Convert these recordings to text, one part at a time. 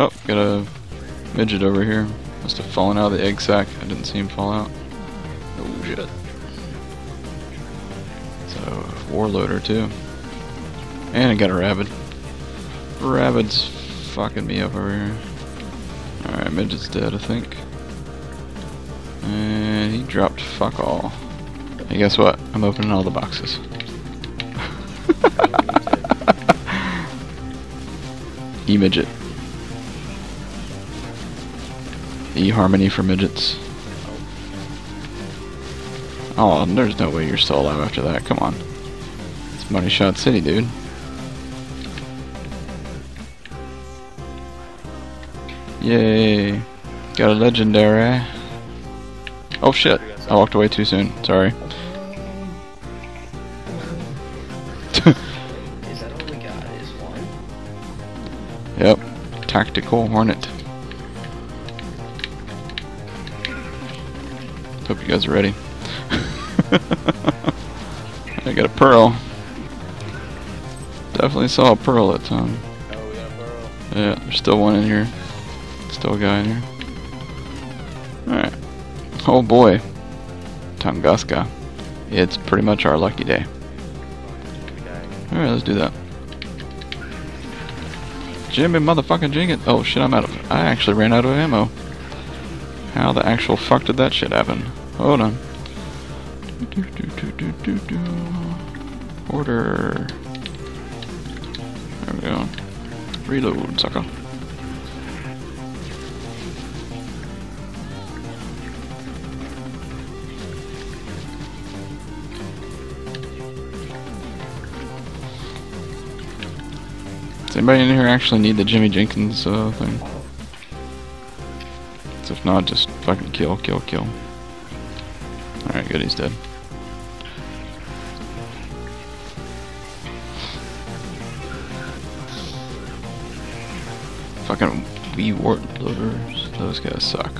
Oh, got a midget over here. Must have fallen out of the egg sack. I didn't see him fall out. Oh shit. So, warloader too. And I got a rabid. Rabid's fucking me up over here. Alright, midget's dead, I think. And he dropped fuck all. And guess what? I'm opening all the boxes. E midget. E harmony for midgets. Oh, there's no way you're still alive after that. Come on. It's Money Shot City, dude. Yay. Got a legendary. Oh shit. I walked away too soon. Sorry. Is that all we got? Is one? Yep. Tactical Hornet. Hope you guys are ready. I got a pearl. Definitely saw a pearl that time. Oh, we got a pearl. Yeah, there's still one in here. Still a guy in here. Alright. Oh boy. Tunguska. It's pretty much our lucky day. Alright, let's do that. Jimmy motherfucking Jenkins. Oh shit, I'm out of... I actually ran out of ammo. How the actual fuck did that shit happen? Hold on. Order. There we go. Reload, sucker. Does anybody in here actually need the Jimmy Jenkins thing? So if not, just fucking kill, kill, kill. Alright, good, he's dead. Fucking wee warloaders. Those guys suck.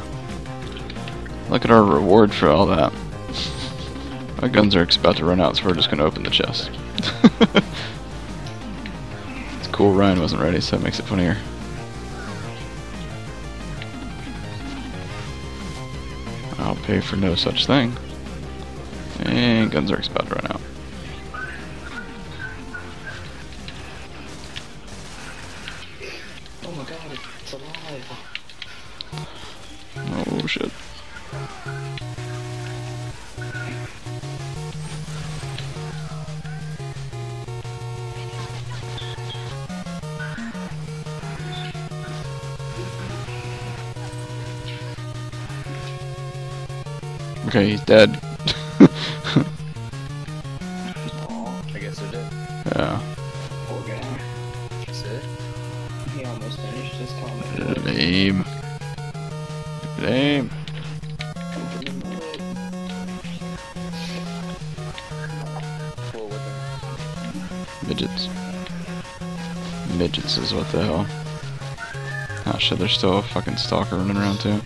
Look at our reward for all that. Our guns are about to run out, so we're just gonna open the chest. It's cool, Ryan wasn't ready, so that makes it funnier. I'll pay for no such thing. And guns are about to run out. Oh my god, it's alive. Oh shit. Okay, he's dead. Aw, I guess they're dead. Yeah. Poor guy. That's it. He almost finished his combat. Lame. Lame. Midgets. Midgets is what the hell. Oh shit, there's still a fucking stalker running around too.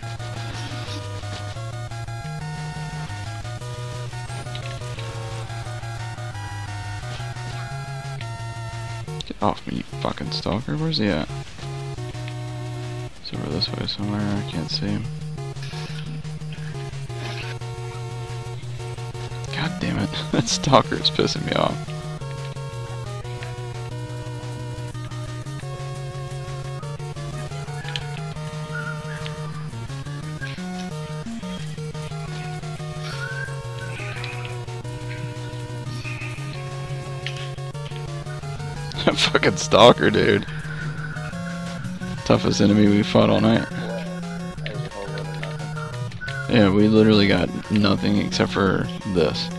Off me, you fucking stalker. Where's he at? He's over this way somewhere. I can't see him. God damn it. That stalker is pissing me off. Fucking stalker, dude. Toughest enemy we fought all night. Yeah, we literally got nothing except for this.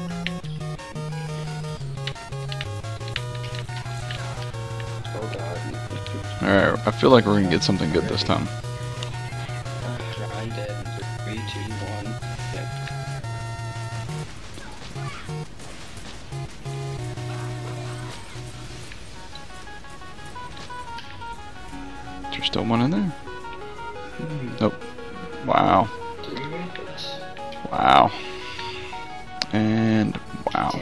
Alright, I feel like we're gonna get something good this time. There's still one in there? Nope. Wow. Wow. And wow.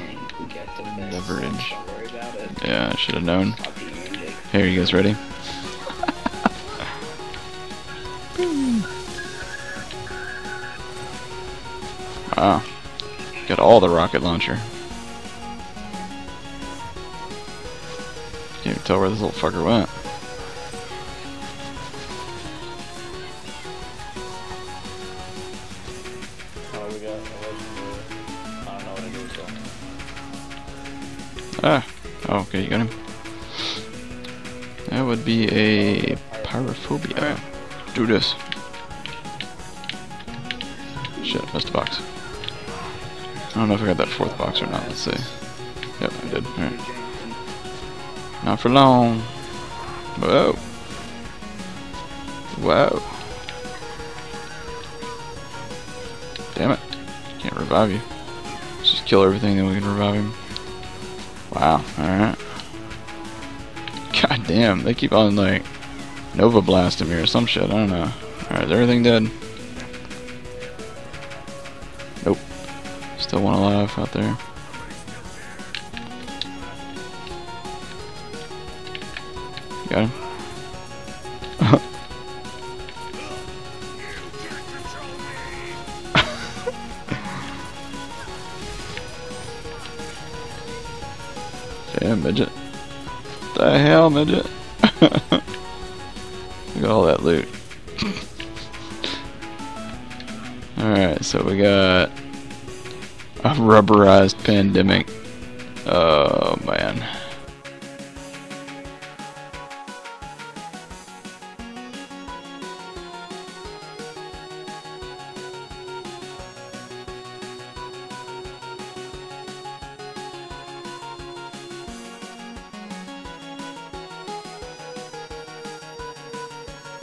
Leverage. Yeah, I should have known. Hey, are you guys ready? Wow. Got all the rocket launcher. Can't even tell where this little fucker went. Oh, we got a I don't know what to do with that. Ah. Oh, okay, you got him. That would be a pyrophobia. Do this. Shit, missed a box. I don't know if I got that fourth box or not, let's see. Yep, I did. Alright. Not for long. Whoa. Whoa. Damn it. Can't revive you. Let's just kill everything, then we can revive him. Wow, alright. God damn, they keep on like Nova Blast him here or some shit, I don't know. Alright, is everything dead? Nope. Still one alive out there. Got him. Damn, midget. What the hell, midget? Look at all that loot. Alright, so we got a rubberized pandemic. Oh man.